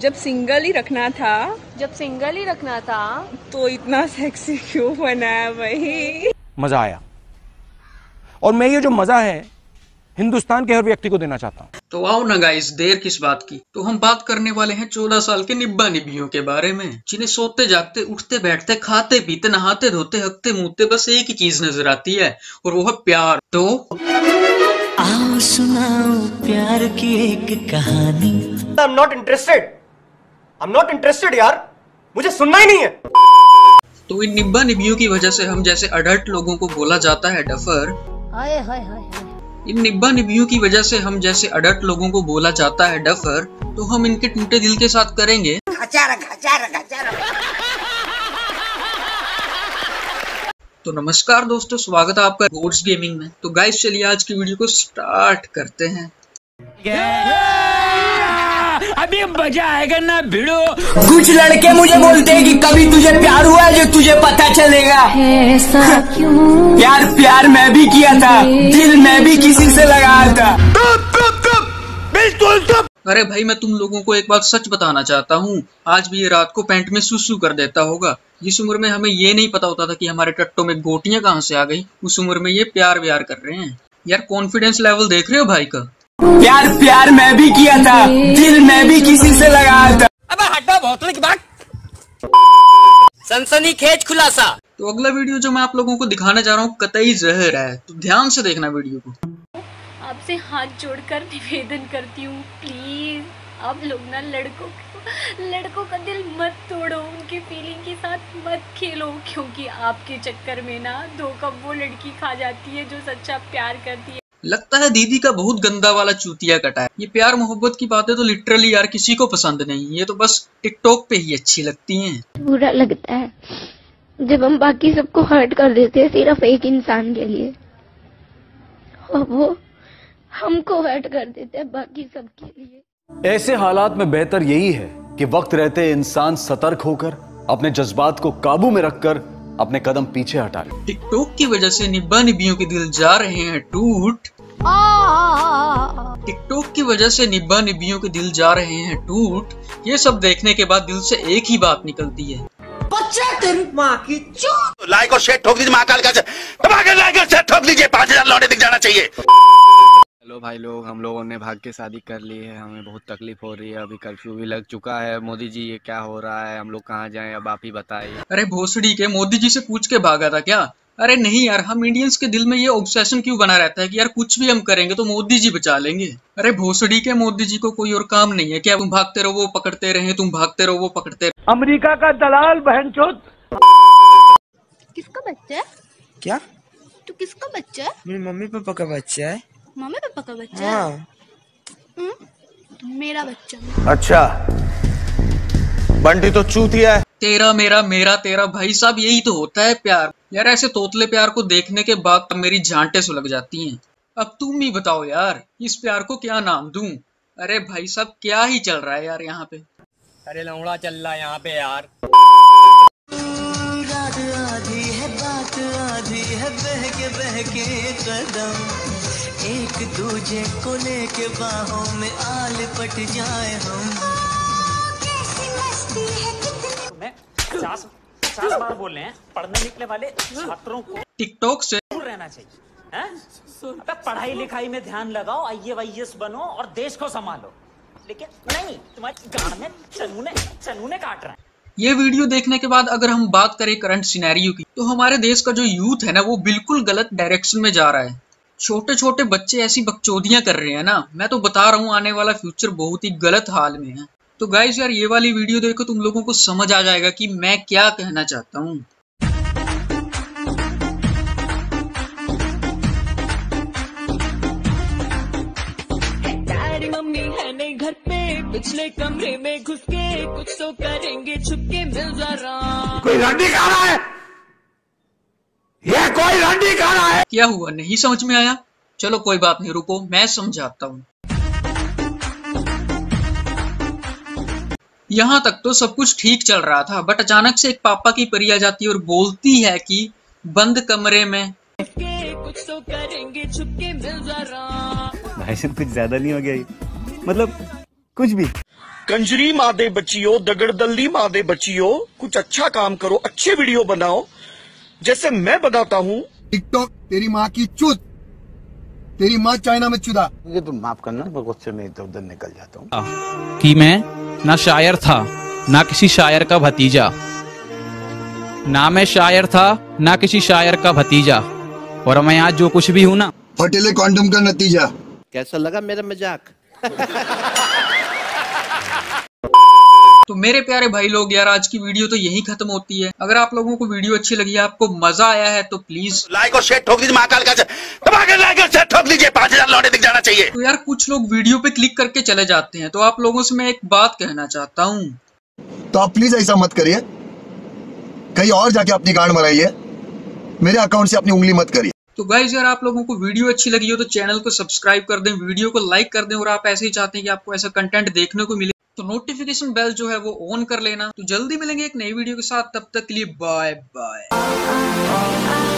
जब सिंगल ही रखना था तो इतना सेक्सी क्यों बनाया भाई। मजा आया और मैं ये जो मजा है हिंदुस्तान के हर व्यक्ति को देना चाहता हूँ। तो आओ ना गाइस, देर किस बात की, तो हम बात करने वाले हैं 14 साल के निब्बा निब्बियों के बारे में, जिन्हें सोते जागते उठते बैठते खाते पीते नहाते धोते हकते मुँहते बस एक ही चीज नजर आती है और वो है प्यार। तो आओ सुनाओ प्यार की एक कहानी। आई एम नॉट इंटरेस्टेड यार, मुझे सुनना ही नहीं है। तो इन निब्बा निब्बियों की वजह से हम जैसे अडल्ट लोगों को बोला जाता है डफर। हाय हाय हाय। इन निब्बा निब्बियों की वजह से हम जैसे अडल्ट लोगों को बोला जाता है डफर। तो हम इनके टूटे दिल के साथ करेंगे अचारक। तो नमस्कार दोस्तों, स्वागत है आपका गोड्स गेमिंग में। तो गाइस चलिए आज की वीडियो को स्टार्ट करते हैं। अभी मजा आएगा ना भिड़ो। कुछ लड़के मुझे बोलते हैं कि कभी तुझे प्यार हुआ जो तुझे पता चलेगा। ऐसा क्यों? प्यार मैं भी किया था, दिल मैं भी किसी से लगाया था। बिल्कुल। अरे भाई, मैं तुम लोगों को एक बात सच बताना चाहता हूँ, आज भी ये रात को पैंट में सुसु कर देता होगा। जिस उम्र में हमें ये नहीं पता होता था कि हमारे टट्टों में गोटियाँ कहाँ से आ गई, उस उम्र में ये प्यार व्यार कर रहे हैं। यार कॉन्फिडेंस लेवल देख रहे हो भाई का। प्यार मैं भी किया था, दिल मैं भी किसी से लगाया था। अबे हटो बोतल की बात। सनसनीखेज खुलासा। तो अगला वीडियो जो मैं आप लोगों को दिखाने जा रहा हूँ कतई जहर है, तो ध्यान से देखना वीडियो को। आपसे हाथ जोड़कर निवेदन करती हूँ, प्लीज आप लोग ना लड़कों का दिल मत तोड़ो, उनकी फीलिंग के साथ मत खेलो, क्योंकि आपके चक्कर में ना धोखा वो लड़की खा जाती है जो सच्चा प्यार करती है। लगता है दीदी का बहुत गंदा वाला चूतिया कटा है। ये प्यार मोहब्बत की बातें तो लिटरली यार किसी को पसंद नहीं, ये तो बस टिकटॉक पे ही अच्छी लगती हैं। बुरा लगता है जब हम बाकी सबको हर्ट कर देते हैं सिर्फ एक इंसान के लिए, और वो हमको हर्ट कर देते हैं बाकी सबके लिए। ऐसे हालात में बेहतर यही है कि वक्त रहते इंसान सतर्क होकर अपने जज्बात को काबू में रखकर अपने कदम पीछे हटा ले। टिकटॉक की वजह से निब्बा निब्बियों के दिल जा रहे हैं टूट। टिकटॉक की वजह से निब्बा निब्बियों के दिल जा रहे हैं टूट। ये सब देखने के बाद दिल से एक ही बात निकलती है, बच्चा तेरी माँ की चूत। लाइक और शेयर ठोक दीजिए, महाकाल का लाइक और शेयर ठोक दीजिए, 5000 लौटे दिख जाना चाहिए। हेलो भाई लोग, हम लोगों ने भाग के शादी कर ली है, हमें बहुत तकलीफ हो रही है, अभी कर्फ्यू भी लग चुका है। मोदी जी ये क्या हो रहा है, हम लोग कहाँ जाएं, अब आप ही बताइए। अरे भोसड़ी के, मोदी जी से पूछ के भागा था क्या? अरे नहीं यार, हम इंडियंस के दिल में ये ऑब्सेशन क्यों बना रहता है कि यार कुछ भी हम करेंगे तो मोदी जी बचा लेंगे। अरे भोसड़ी के, मोदी जी को कोई और काम नहीं है क्या? तुम भागते रहो वो पकड़ते रहे, तुम भागते रहो वो पकड़ते रहे। अमेरिका का दलाल बहनचोद। किसका बच्चा है? क्या तू किसका बच्चा है? मेरी मम्मी पापा का बच्चा है। मम्मी पापा का बच्चा? हाँ। मेरा बच्चा। अच्छा बंटी तो चूतिया है। तेरा मेरा मेरा तेरा, भाई साहब यही तो होता है प्यार। यार ऐसे तोतले प्यार को देखने के बाद मेरी झांटे सुलग जाती हैं। अब तुम ही बताओ यार, इस प्यार को क्या नाम दूं? अरे भाई साहब क्या ही चल रहा है यार यहाँ पे। अरे लौड़ा चल रहा है यहाँ पे यार। एक दूजे को लेके बाहों में आल पट जाए हम। कैसी मस्ती है कितनी। मैं 50 बार बोले हैं पढ़ने निकले वाले छात्रों को टिकटॉक से दूर रहना चाहिए। अबे पढ़ाई लिखाई में ध्यान लगाओ, IAS बनो और देश को संभालो, लेकिन नहीं तुम्हारी गांड में चनूने काट रहे हैं। ये वीडियो देखने के बाद अगर हम बात करें करंट सिनेरियो की, तो हमारे देश का जो यूथ है ना वो बिल्कुल गलत डायरेक्शन में जा रहा है। छोटे छोटे बच्चे ऐसी बकचोदियां कर रहे हैं ना, मैं तो बता रहा हूँ आने वाला फ्यूचर बहुत ही गलत हाल में है। तो गाइस यार ये वाली वीडियो देखो, तुम लोगों को समझ आ जाएगा कि मैं क्या कहना चाहता हूँ। घर पे पिछले कमरे में घुस के कुछ तो करेंगे छुपके, मिल जा रहा कोई रंडी खा रहा है, ये कोई रंडी खा रहा है। क्या हुआ, नहीं समझ में आया? चलो कोई बात नहीं, रुको मैं समझाता हूँ। यहाँ तक तो सब कुछ ठीक चल रहा था, बट अचानक से एक पापा की परी आ जाती है और बोलती है कि बंद कमरे में कुछ तो करेंगे छुपके, मिल जा रहा। भाई कुछ ज्यादा नहीं हो गया, मतलब कुछ भी। कंजरी माँ दे बच्चियों, दगड़दल्ली माँ दे बच्चियों, कुछ अच्छा काम करो, अच्छे वीडियो बनाओ। जैसे मैं बताता हूँ, टिकटॉक तेरी माँ की चूत, तेरी माँ चाइना में चुदा। ये तो माफ करना, मैं गुस्से में इधर उधर निकल जाता हूँ। कि मैं ना शायर था, ना किसी शायर का भतीजा, ना मैं शायर था, ना किसी शायर का भतीजा, और मैं आज जो कुछ भी हूँ ना, फटेले क्वांटम का नतीजा। कैसा लगा मेरा मजाक? तो मेरे प्यारे भाई लोग, यार आज की वीडियो तो यही खत्म होती है। अगर आप लोगों को वीडियो अच्छी लगी, आपको मजा आया है, तो प्लीज लाइक और शेयर ठोक दीजिए। महाकाल का लाइक और शेयर ठोक दीजिए, 5000 लौटे दिख जाना चाहिए। तो यार कुछ लोग वीडियो पे क्लिक करके चले जाते हैं, तो आप लोगों से मैं एक बात कहना चाहता हूँ, तो आप प्लीज ऐसा मत करिए, कहीं और जाके अपनी गांड मराइए, मेरे अकाउंट से अपनी उंगली मत करिए। तो गाइज यार आप लोगों को वीडियो अच्छी लगी हो तो चैनल को सब्सक्राइब कर दें, वीडियो को लाइक कर दें, और आप ऐसे ही चाहते हैं कि आपको ऐसा कंटेंट देखने को मिले तो नोटिफिकेशन बेल जो है वो ऑन कर लेना। तो जल्दी मिलेंगे एक नई वीडियो के साथ, तब तक के लिए बाय बाय।